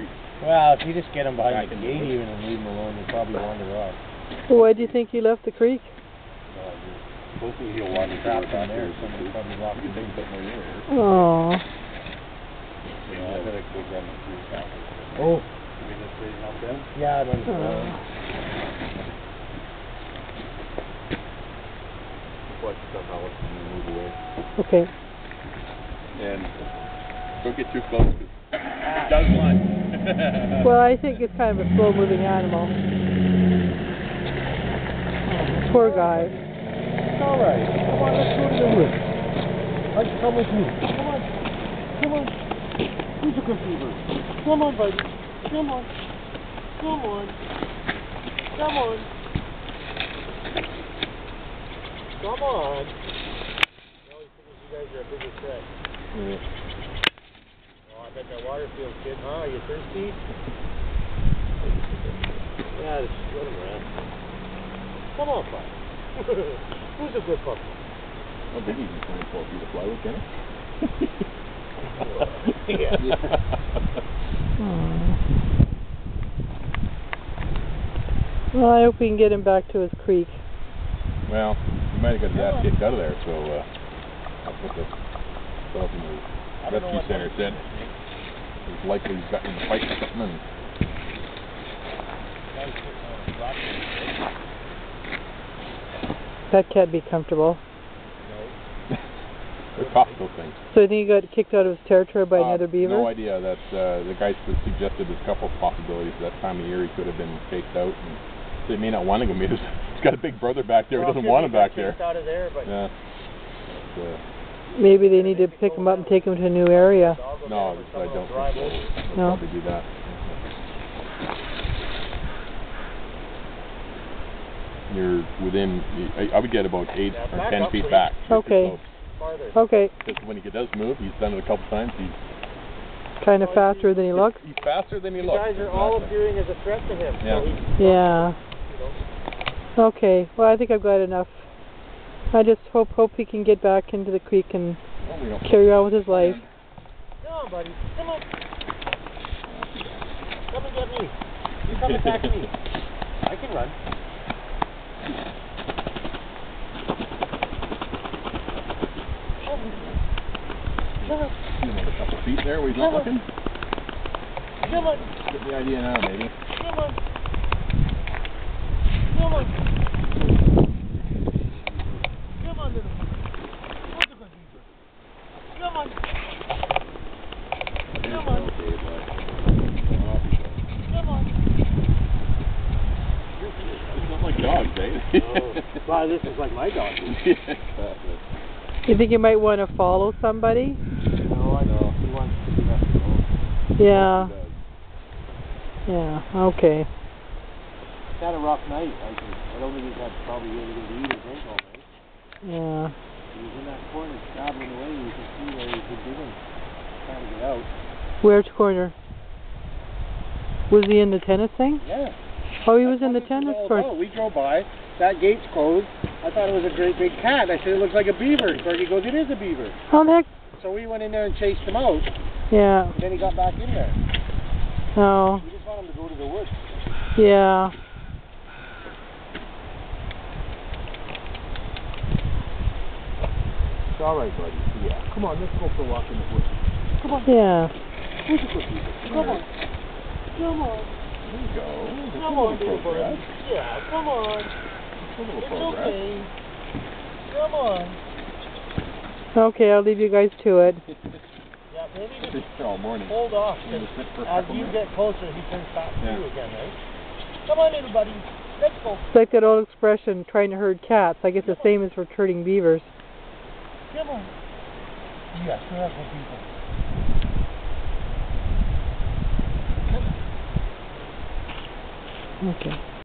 creek. Well, if you just get them behind the gate even and leave them alone, they'll probably wander off. Well, why do you think he left the creek? Hopefully he'll wander trapped on there. Somebody probably locked the big bit in the ear. Aww. I better go grab the creek after. Oh. You mean this lady help them? Yeah, I don't know. Okay. And don't get too close because it does lunge. Well, I think it's kind of a slow-moving animal. Poor guy. It's all right. Come on, let's go to the roof. Come with me. Come on. Come on. Who's a good fever? Come on, buddy. Come on. Come on. Come on. Come on. He always figures you guys are a bigger threat. Oh, I bet that water feels good, huh? You thirsty? Yeah, just let him around. Come on, puppy. Who's a good puppy? I don't think he can find 12 feet of plywood, can he? Yeah. Well, I hope we can get him back to his creek. Well, we might have got the ass kicked out of there, so that's what the rescue center said. He's likely got in the fight or something. And that can't be comfortable. No. They're possible things. So then he got kicked out of his territory by another beaver? No idea. That the guy suggested a couple of possibilities. That time of year he could have been chased out. And they may not want to go meet us. He's got a big brother back there. Well, he doesn't want him back there. Out of there, but yeah. Maybe they need to pick him up and take him to a new area. No, I don't think so. No. Probably do that. You're within. I would get about 8 or 10 feet back. Okay. Okay. Because when he does move, he's done it a couple times. He's kind of faster than he looks. He's faster than he looks. You guys are all appearing as a threat to him. Yeah. So yeah. Okay, well, I think I've got enough. I just hope he can get back into the creek and carry on with his life. Come on, buddy. Come on. Come and get me. You come attack me. I can run. Come on. You have a couple of feet there where he's not looking. Come on. Get the idea now, maybe. Come on. Come on. Come on, little one. Come on. Come on. Come on. It's not like dogs, eh? Wow, this is like my dog. You think you might want to follow somebody? No, I know. He wants to be left alone. Yeah. Yeah, okay. It's had a rough night. I don't think he's had probably anything to eat or drink all night. Yeah. He was in that corner stabbing away. You can see where he could get him. Trying to get out. Where's corner? Was he in the tennis thing? Yeah. Oh, he was in the tennis corner. Oh, we drove by. That gate's closed. I thought it was a great big cat. I said it looks like a beaver. Bertie goes, it is a beaver. How the heck? So we went in there and chased him out. Yeah. And then he got back in there. Oh. We just want him to go to the woods. Yeah. All right, buddy. Yeah. Come on, let's go for a walk in the woods. Come on. Yeah. Come on. Come on. There you go. Come on, little boy. Yeah, come on. It's okay. Come on. Okay, I'll leave you guys to it. Yeah, maybe just hold off. As you get closer, he turns back to you again, right? Come on, little buddy. Let's go. It's like that old expression, trying to herd cats. I guess the same is for herding beavers. Come on. Yeah, sure have good people. Come on. Okay.